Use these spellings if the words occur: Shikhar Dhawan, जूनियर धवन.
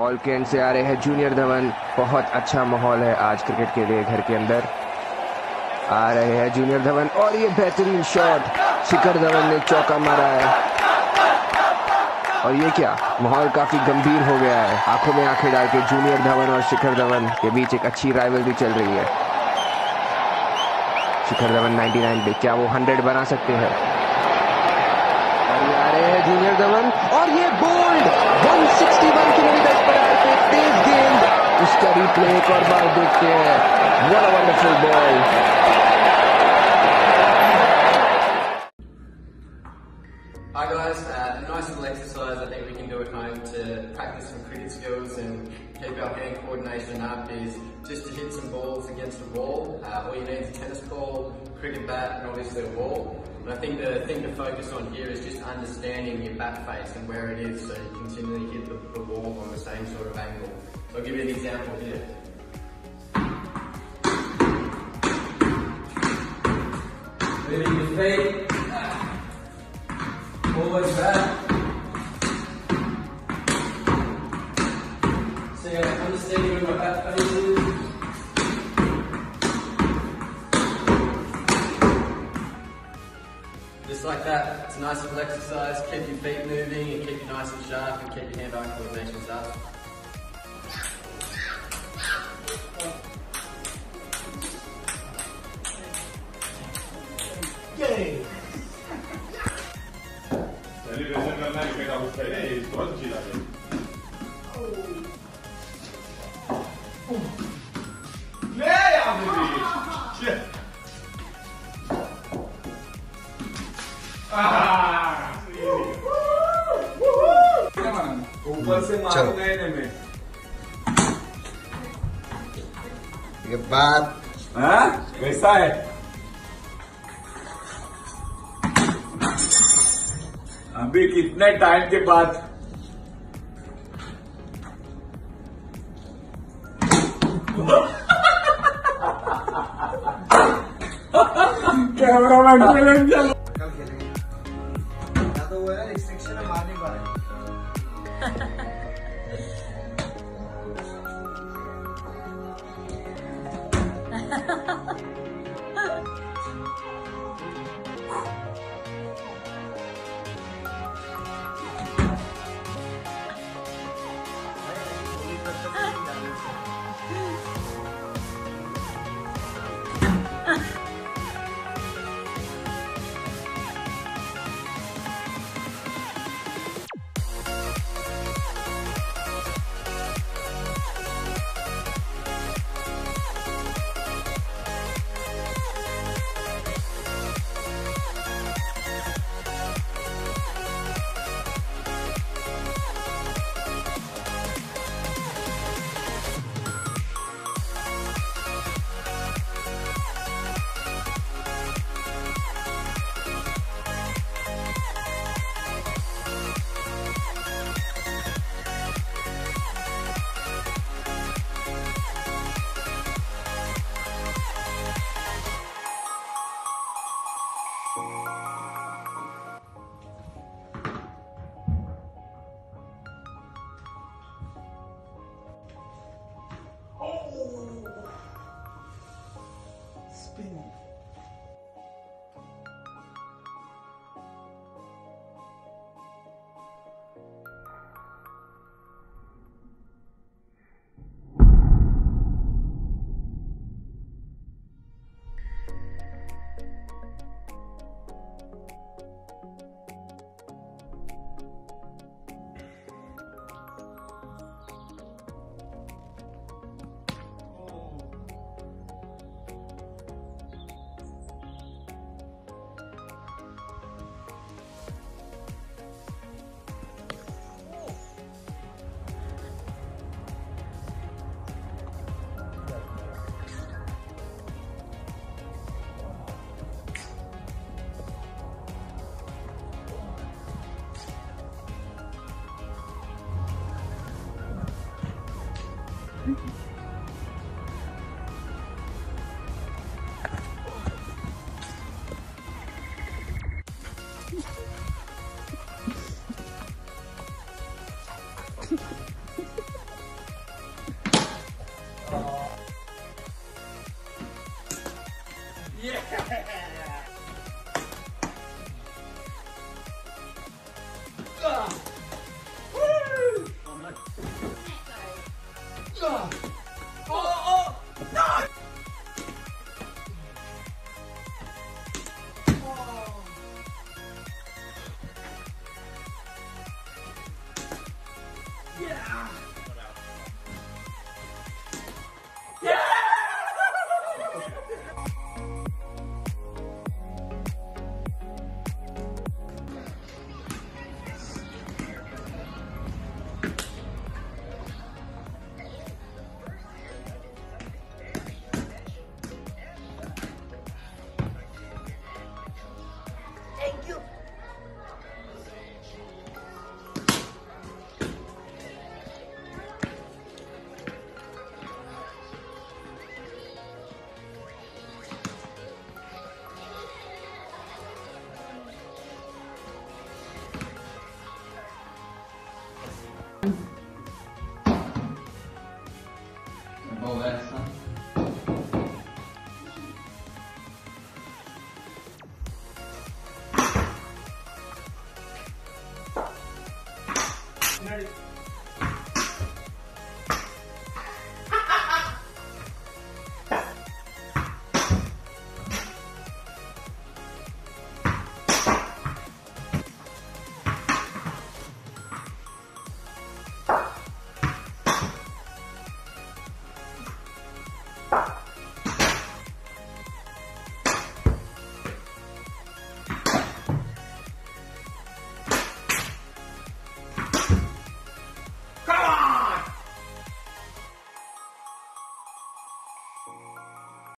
All cantt से आ रहे हैं जूनियर धवन। बहुत अच्छा माहौल है आज क्रिकेट के लिए घर के अंदर। आ रहे हैं जूनियर धवन और ये बेहतरीन शॉट, शिखर धवन ने चौका मारा है। और ये क्या, माहौल काफी गंभीर हो गया है। आंखों में आंखें डाल के जूनियर धवन और शिखर धवन के बीच एक अच्छी राइवलरी चल रही है। शिखर धवन 99 पे, क्या वो 100 बना सकते हैं? आ रहे हैं जूनियर धवन और ये बोल्ड 161 km/h पे तेज गेंद। उसका रिप्ले एक और बार देखते हैं। What a wonderful ball. Hi guys, a nice little exercise I think we can do at home to practice some cricket skills and keep our hand coordination up is just to hit some balls against the wall. All you need is a tennis ball, cricket bat and obviously a wall. And I think the thing to focus on here is just understanding your bat face and where it is so you continually hit the wall on the same sort of angle. So I'll give you an example here. Moving your feet. Always back. So you have to understand where my bat face is. Just like that, it's a nice little exercise, keep your feet moving and keep you nice and sharp and keep your hand-eye coordination up. Yay! Celebration करना है cricket out side है, इस बहुत अच्छी बात है। ये बात वैसा है। अभी कितने टाइम के बाद कैमरामैन कल खेलेंगे या तो वो रिस्ट्रिक्शन है, मार नहीं पा रहे। God! Oh! No! Yeah! Yeah! Thank you! Oh, that's not. Ready.